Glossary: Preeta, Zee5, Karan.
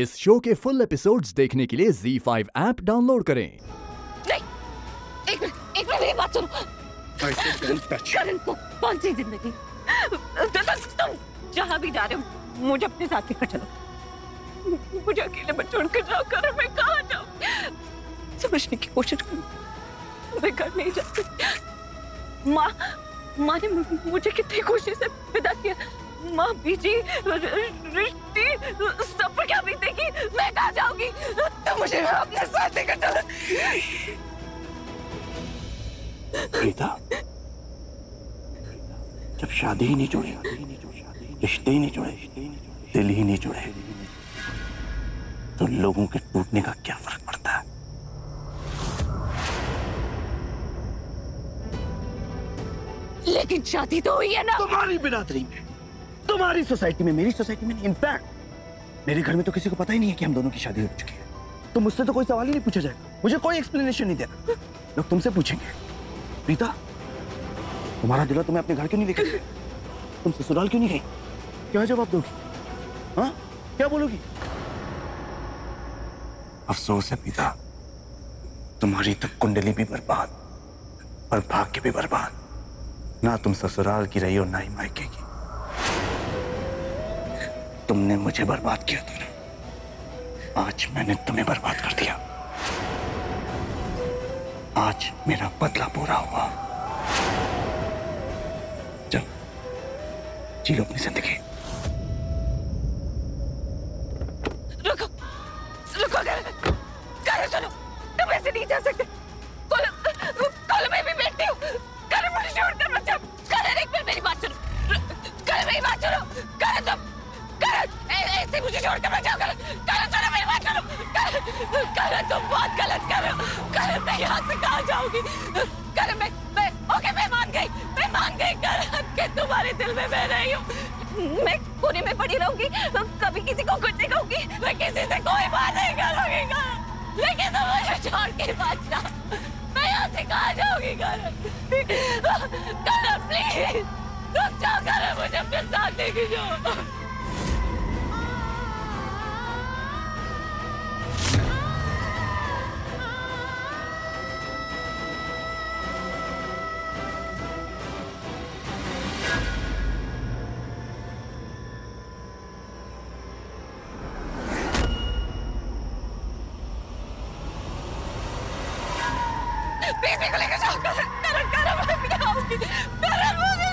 इस शो के full episodes देखने के लिए Z5 ऐप डाउनलोड करें। नहीं, एक मिनट मेरी बात सुनो। करन को कौन सी जिंदगी? तुम जहाँ भी जा रहे हो मुझे अपने साथ लेकर चलो। मुझे अकेले मत छोड़ कर जाओ करन, मैं कहाँ जाऊँ? समझने की कोशिश करो, मैं घर नहीं जाती। माँ ने मुझे कितनी खुशी से विदा किया। माँ बीजी रिश्ती सब पर क्या बीतेगी, मैं कहाँ जाऊंगी? तो मुझे अपने साथ लेकर चलो। प्रीता, जब शादी ही नहीं जुड़े, रिश्ते ही नहीं जुड़े, दिल ही नहीं जुड़े, तो लोगों के टूटने का क्या फर्क पड़ता है? लेकिन शादी तो हुई है ना। तुम्हारी बिरादरी में, तुम्हारी सोसाइटी में, मेरी सोसाइटी में नहीं। इनफैक्ट मेरे घर में तो किसी को पता ही नहीं है कि हम दोनों की शादी हो चुकी है। तो मुझसे तो कोई सवाल ही नहीं पूछा जाएगा, मुझे कोई एक्सप्लेनेशन नहीं देगा। लोग तुमसे पूछेंगे, प्रीता तुम्हारा दूल्हा तुम्हें अपने घर क्यों नहीं लेकर गया? तुम ससुराल क्यों नहीं गई? क्या जवाब दोगी? हाँ, क्या बोलोगी? अफसोस है प्रीता, तुम्हारी तो कुंडली भी बर्बाद और भाग्य भी बर्बाद। ना तुम ससुराल की रही हो, ना ही मायके की। तुमने मुझे बर्बाद किया था, आज मैंने तुम्हें बर्बाद कर दिया। आज मेरा बदला पूरा हुआ। चलो जी लो अपनी जिंदगी। रुको, रुको करो, चलो तुम ऐसे नहीं जा सकते। कॉल में भी बैठती हूँ। करो मुझे छोड़ कर मत जाओ। करो एक मिनट मेरी बात सुनो। करो मेरी बात सुनो। करो तुम ऐसे मुझे छोड़कर मत जाओ। करो चलो मेरी बात सुनो। करो तुम बहुत गलत कर रहे हो। करो मैं यहाँ से कहाँ जाऊंगी? करो मैं ओके मैं मान गई करो कि तुम्हारे दिल में मैं रही हूँ। मैं कोने में पड़ी रहूंगी, कभी किसी को कुछ नहीं कहूंगी, मैं किसी से कोई बात नहीं करूंगी करो। लेकिन तुम मुझे छोड़ के मत जाओ। मैं यहाँ से कहाँ जाऊंगी करो? करो प्लीज रुक जाओ। करो मुझे अपने साथ लेके जाओ। प्लीज मेरे को लेकर जाओ। करण, करण, करण, मैं नहीं आऊंगी। करण मुझे